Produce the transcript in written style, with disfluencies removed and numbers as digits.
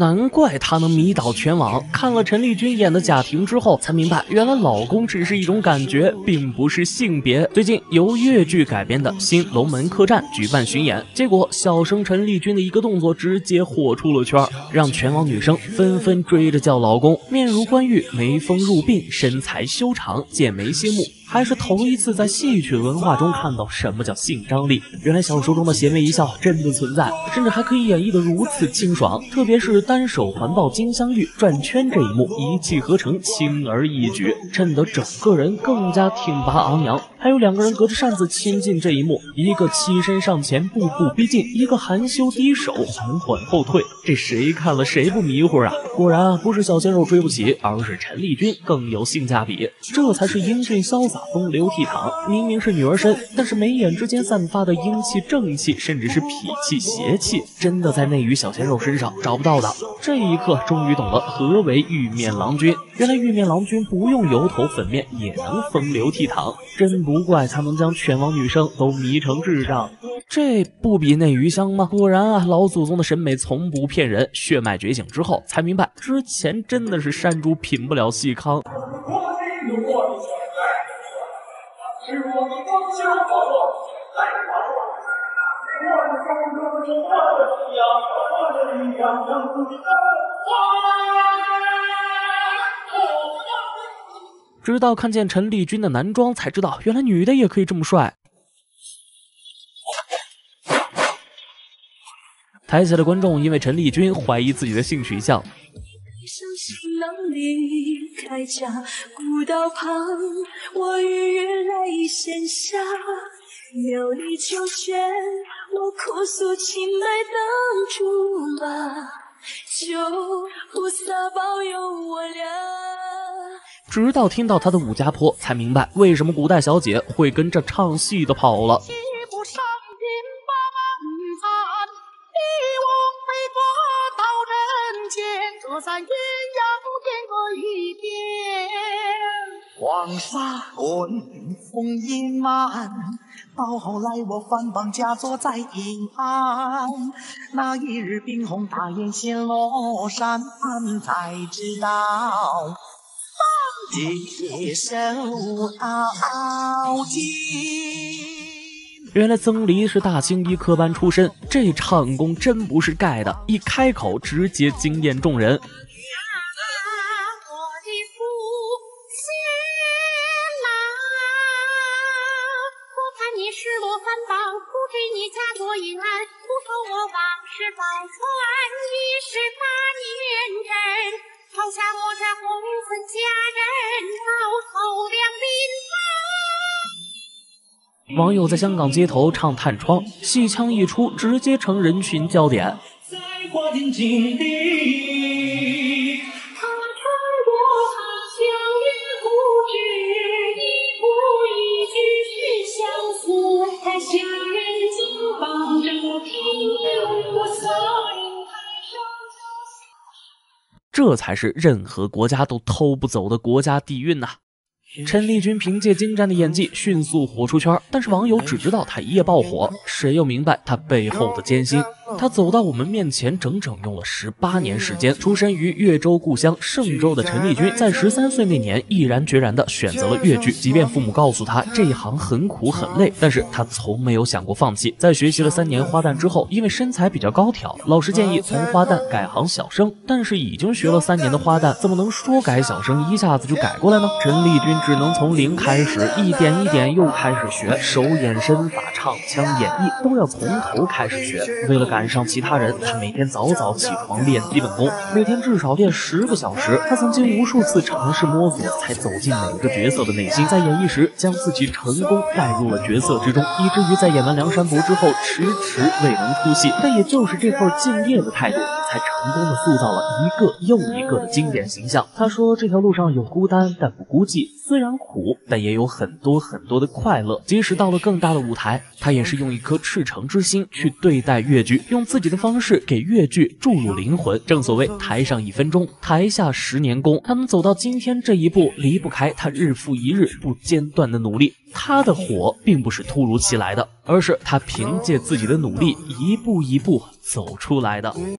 难怪他能迷倒全网。看了陈丽君演的贾婷之后，才明白原来老公只是一种感觉，并不是性别。最近由越剧改编的新《龙门客栈》举办巡演，结果小生陈丽君的一个动作直接火出了圈，让全网女生纷纷追着叫老公。面如冠玉，眉峰入鬓，身材修长，剑眉星目。 还是头一次在戏曲文化中看到什么叫性张力，原来小说中的邪魅一笑真的存在，甚至还可以演绎得如此清爽。特别是单手环抱金镶玉转圈这一幕，一气呵成，轻而易举，衬得整个人更加挺拔昂扬。还有两个人隔着扇子亲近这一幕，一个欺身上前步步逼近，一个含羞低首缓缓后退，这谁看了谁不迷糊啊？果然不是小鲜肉追不起，而是陈丽君更有性价比，这才是英俊潇洒。 风流倜傥，明明是女儿身，但是眉眼之间散发的英气、正气，甚至是痞气、邪气，真的在内娱小鲜肉身上找不到的。这一刻，终于懂了何为玉面郎君。原来玉面郎君不用油头粉面也能风流倜傥，真不怪他能将全网女生都迷成智障。 这不比内娱香吗？果然啊，老祖宗的审美从不骗人。血脉觉醒之后，才明白之前真的是山猪品不了细糠。 是我们争相保护，再保护。我们中国的花，我的女儿能生花。直到看见陈丽君的男装，才知道原来女的也可以这么帅。 台下的观众因为陈丽君怀疑自己的性取向。 相信能离开家，古道旁，我日日泪咸下，有你就选，我哭诉青梅当竹马，就菩萨保佑我俩。 直到听到他的《武家坡》，才明白为什么古代小姐会跟着唱戏的跑了。 隔山阴阳各一边，黄沙滚，风阴漫，到后来我翻榜佳作在银安。那一日冰红大雁衔落山，才知道姐手熬金。 原来曾黎是大兴医科班出身，这唱功真不是盖的，一开口直接惊艳众人。网友在香港街头唱《探窗》，戏腔一出，直接成人群焦点。这才是任何国家都偷不走的国家底蕴呐、啊！ 陈丽君凭借精湛的演技迅速火出圈，但是网友只知道她一夜爆火，谁又明白她背后的艰辛？她走到我们面前，整整用了18年时间。出身于越州故乡嵊州的陈丽君，在13岁那年，毅然决然地选择了越剧。即便父母告诉她这一行很苦很累，但是她从没有想过放弃。在学习了3年花旦之后，因为身材比较高挑，老师建议从花旦改行小生，但是已经学了3年的花旦，怎么能说改小生一下子就改过来呢？陈丽君 只能从0开始，一点一点又开始学手眼身法、唱腔、演绎，都要从头开始学。为了赶上其他人，他每天早早起床练基本功，每天至少练10个小时。他曾经无数次尝试摸索，才走进每个角色的内心，在演绎时将自己成功带入了角色之中，以至于在演完《梁山伯》之后迟迟未能出戏。但也就是这份敬业的态度， 才成功的塑造了一个又一个的经典形象。他说：“这条路上有孤单，但不孤寂；虽然苦，但也有很多很多的快乐。即使到了更大的舞台，他也是用一颗赤诚之心去对待越剧，用自己的方式给越剧注入灵魂。正所谓台上1分钟，台下10年功。他能走到今天这一步，离不开他日复一日不间断的努力。他的火并不是突如其来的，而是他凭借自己的努力一步一步走出来的。”